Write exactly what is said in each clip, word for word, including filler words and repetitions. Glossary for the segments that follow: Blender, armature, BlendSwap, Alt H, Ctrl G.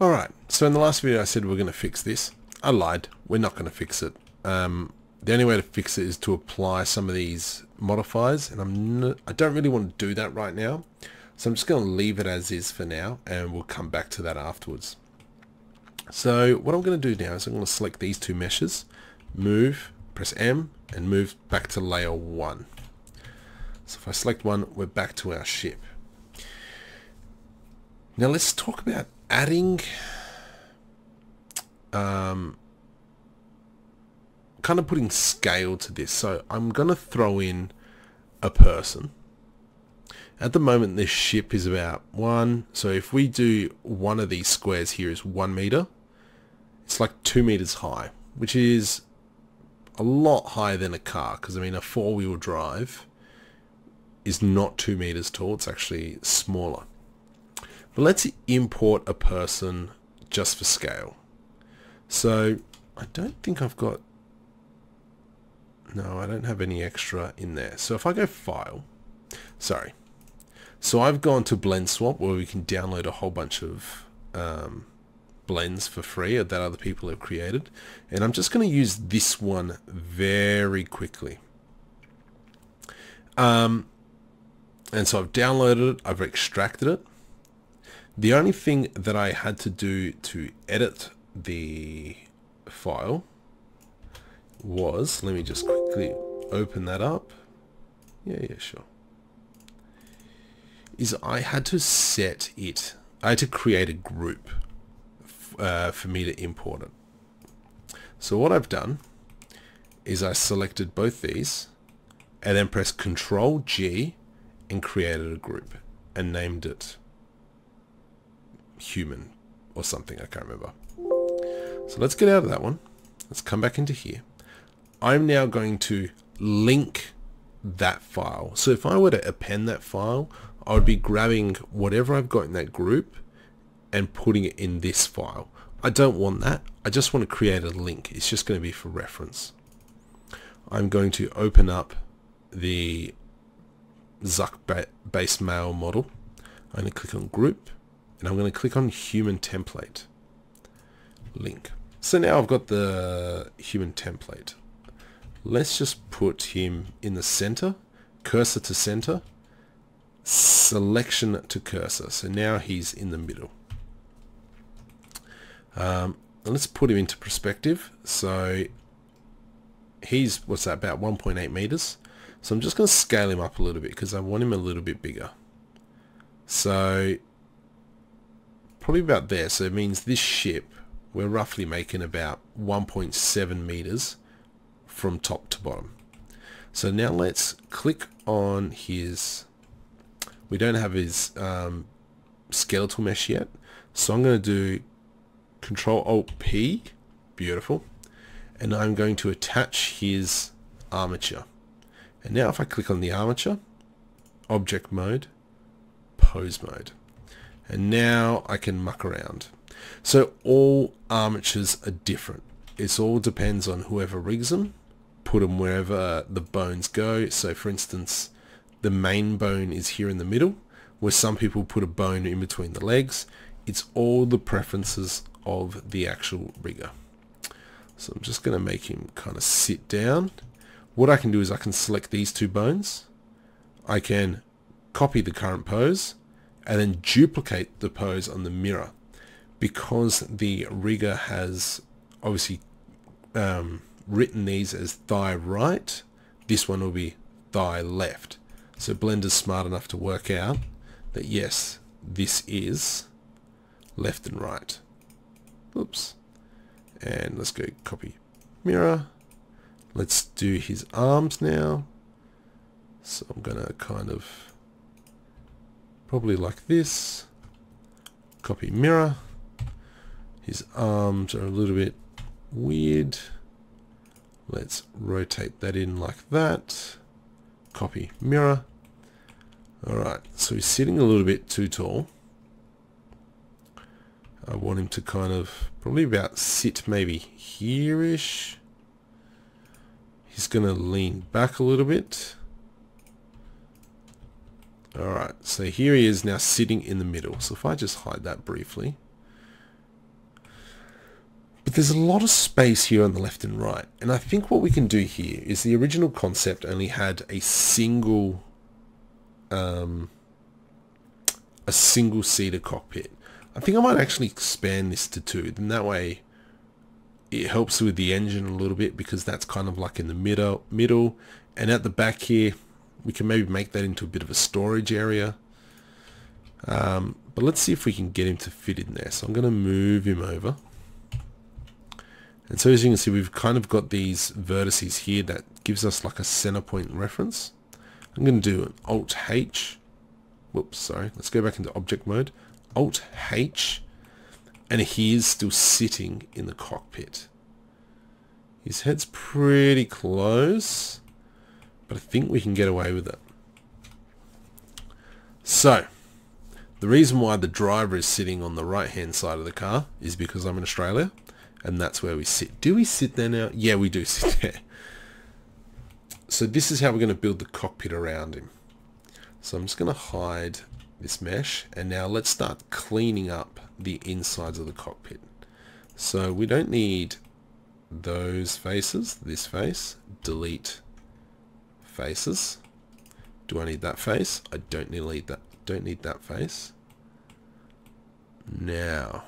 Alright, so in the last video I said we're going to fix this. I lied, we're not going to fix it. Um, the only way to fix it is to apply some of these modifiers, and I'm no, I don't really want to do that right now. So I'm just going to leave it as is for now, and we'll come back to that afterwards. So what I'm going to do now is I'm going to select these two meshes, move, press M, and move back to layer one. So if I select one, we're back to our ship. Now let's talk about adding um, kind of putting scale to this. So I'm going to throw in a person. At the moment this ship is about one, so if we do one of these squares here is one meter, it's like two meters high, which is a lot higher than a car, because I mean a four-wheel drive is not two meters tall, it's actually smaller. But let's import a person just for scale. So I don't think I've got, no, I don't have any extra in there. So if I go file, sorry, so I've gone to BlendSwap, where we can download a whole bunch of um, blends for free that other people have created, and I'm just going to use this one very quickly. Um, and so I've downloaded it, I've extracted it. The only thing that I had to do to edit the file was, let me just quickly open that up. Yeah, yeah, sure. Is I had to set it, I had to create a group uh, for me to import it. So what I've done is I selected both these and then pressed Ctrl G and created a group and named it human or something, I can't remember. So let's get out of that one. Let's come back into here. I'm now going to link that file. So if I were to append that file, I would be grabbing whatever I've got in that group and putting it in this file. I don't want that. I just want to create a link. It's just going to be for reference. I'm going to open up the Zuck base mail model. I'm going to click on group and I'm going to click on human template link. So now I've got the human template. Let's just put him in the center, cursor to center, selection to cursor. So now he's in the middle. Um, let's put him into perspective. So he's, what's that, about one point eight meters. So I'm just going to scale him up a little bit because I want him a little bit bigger. So probably about there. So it means this ship, we're roughly making about one point seven meters from top to bottom. So now let's click on his, we don't have his um, skeletal mesh yet, so I'm going to do Ctrl Alt P, beautiful, and I'm going to attach his armature. And now if I click on the armature, object mode, pose mode, and now I can muck around. So all armatures are different. It all depends on whoever rigs them, put them wherever the bones go. So for instance, the main bone is here in the middle, where some people put a bone in between the legs. It's all the preferences of the actual rigger. So I'm just going to make him kind of sit down. What I can do is I can select these two bones. I can copy the current pose and then duplicate the pose on the mirror, because the rigger has obviously um, written these as thigh right. This one will be thigh left. So Blender's smart enough to work out that yes, this is left and right. Oops. And let's go copy mirror. Let's do his arms now. So I'm going to kind of probably like this. Copy mirror. His arms are a little bit weird. Let's rotate that in like that. Copy mirror. Alright, so he's sitting a little bit too tall. I want him to kind of probably about sit maybe here-ish. He's going to lean back a little bit. Alright, so here he is now sitting in the middle. So if I just hide that briefly, But there's a lot of space here on the left and right, and I think what we can do here is the original concept only had a single um, a single seater cockpit. I think I might actually expand this to two, then that way it helps with the engine a little bit, because that's kind of like in the middle middle and at the back here we can maybe make that into a bit of a storage area. Um, but let's see if we can get him to fit in there. So I'm going to move him over. And so as you can see, we've kind of got these vertices here that gives us like a center point reference. I'm going to do an Alt H. Whoops, sorry. Let's go back into object mode. Alt H. And he is still sitting in the cockpit. His head's pretty close, but I think we can get away with it. So, the reason why the driver is sitting on the right-hand side of the car is because I'm in Australia, and that's where we sit. Do we sit there now? Yeah, we do sit there. So this is how we're going to build the cockpit around him. So I'm just going to hide this mesh, and now let's start cleaning up the insides of the cockpit. So we don't need those faces, this face, delete faces. Do I need that face? I don't need that. Don't need that face. Now,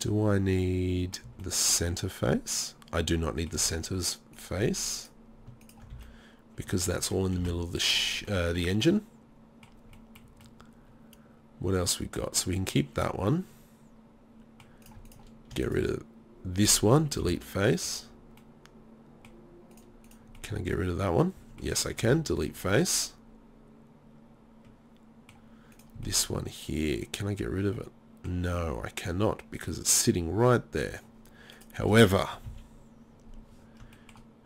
do I need the center face? I do not need the center's face, because that's all in the middle of the sh uh, the engine. What else we got? So we can keep that one. Get rid of this one. Delete face. Can I get rid of that one? Yes, I can. Delete face. This one here, can I get rid of it? No, I cannot, because it's sitting right there. However,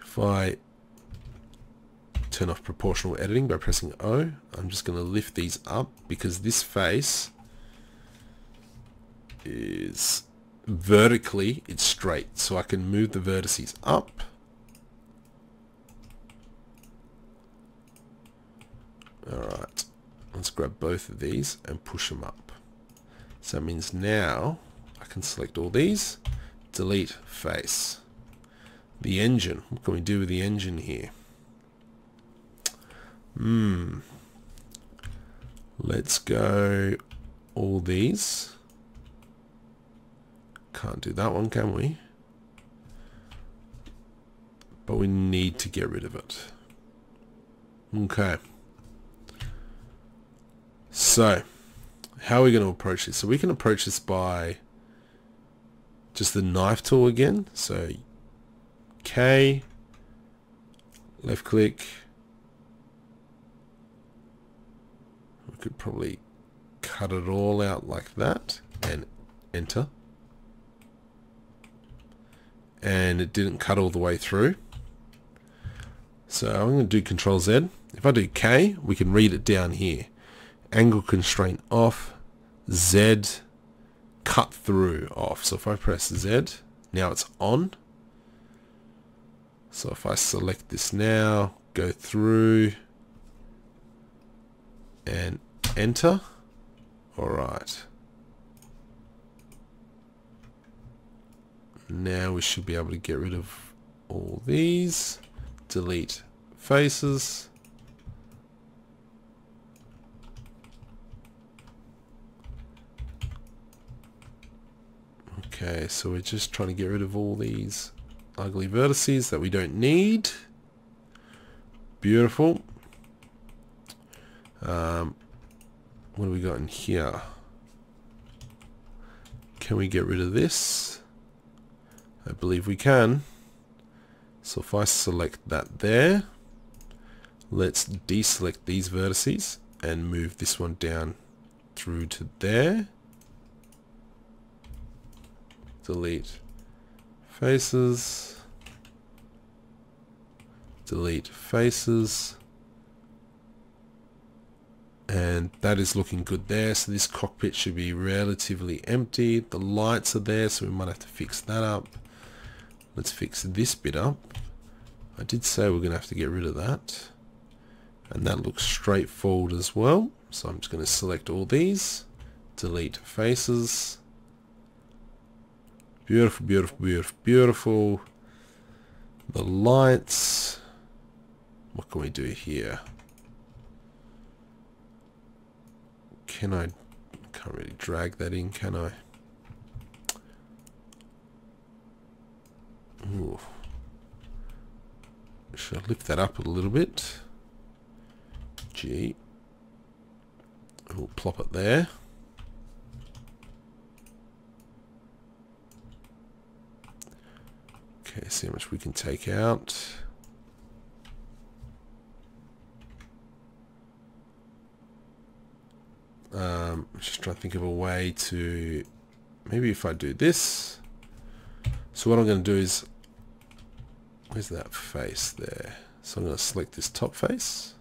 if I turn off proportional editing by pressing O, I'm just going to lift these up, because this face is vertically, it's straight, so I can move the vertices up. Alright. Let's grab both of these and push them up. So that means now I can select all these, delete face. The engine, what can we do with the engine here? Hmm. Let's go all these. Can't do that one, can we? But we need to get rid of it. Okay. So, how are we going to approach this? So we can approach this by just the knife tool again. So, K, left click. We could probably cut it all out like that and enter. And it didn't cut all the way through. So I'm going to do Ctrl Z. If I do K, we can read it down here. Angle constraint off, Z, cut through off. So if I press Z, now it's on. So if I select this now, go through and enter. Alright. Now we should be able to get rid of all these. Delete faces. Okay, so we're just trying to get rid of all these ugly vertices that we don't need. Beautiful. Um, what have we got in here? Can we get rid of this? I believe we can. So if I select that there, let's deselect these vertices and move this one down through to there. Delete faces, delete faces, and that is looking good there. So this cockpit should be relatively empty. The lights are there, so we might have to fix that up. Let's fix this bit up. I did say we're going to have to get rid of that, and that looks straight forward as well. So I'm just going to select all these, delete faces. Beautiful, beautiful, beautiful, beautiful. The lights. What can we do here? Can I... Can't really drag that in, can I? Ooh. Should I lift that up a little bit? G. We'll plop it there. Okay, see how much we can take out. Um, just trying to think of a way to, maybe if I do this, so what I'm going to do is, where's that face there? So I'm going to select this top face.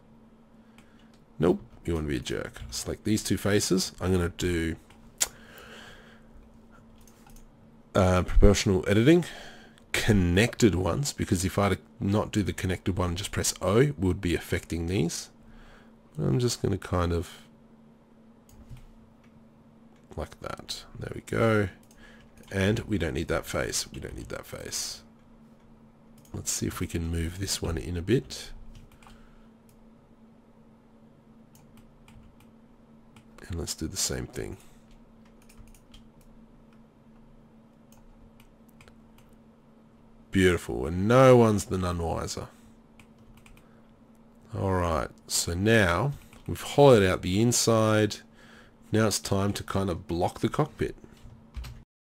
Nope, you want to be a jerk. Select these two faces. I'm going to do uh, proportional editing, connected ones, because if I not do the connected one and just press O, it would be affecting these. I'm just going to kind of like that. There we go. And we don't need that face. We don't need that face. Let's see if we can move this one in a bit. And let's do the same thing. Beautiful. And no one's the none wiser. Alright. So now we've hollowed out the inside. Now it's time to kind of block the cockpit.